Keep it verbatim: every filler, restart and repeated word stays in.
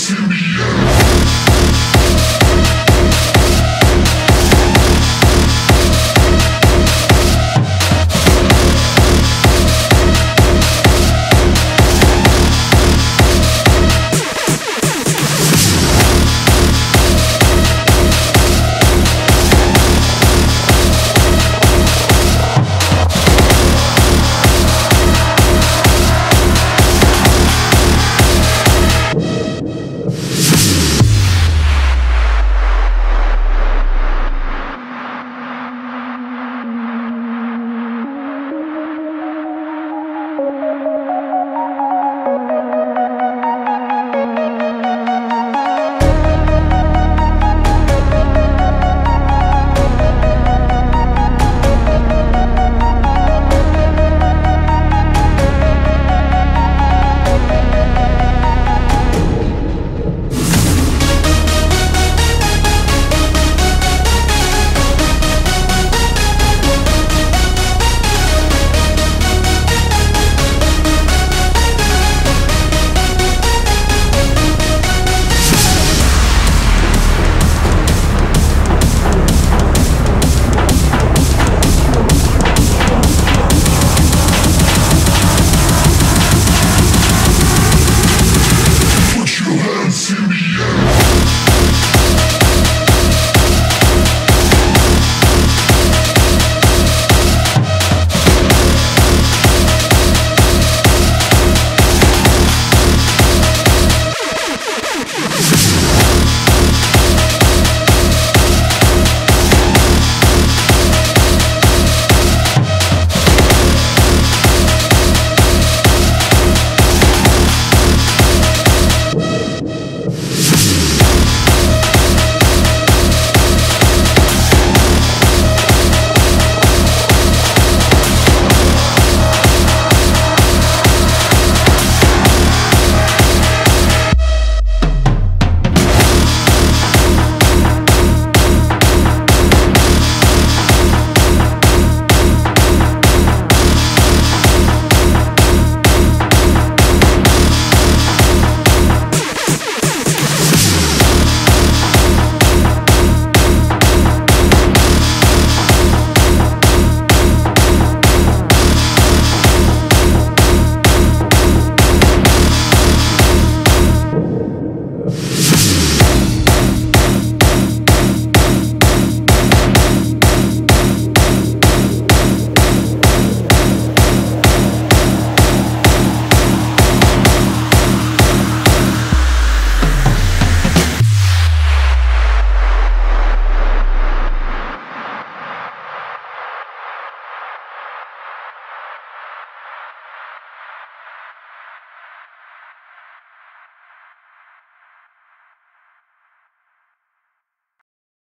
Symbiote.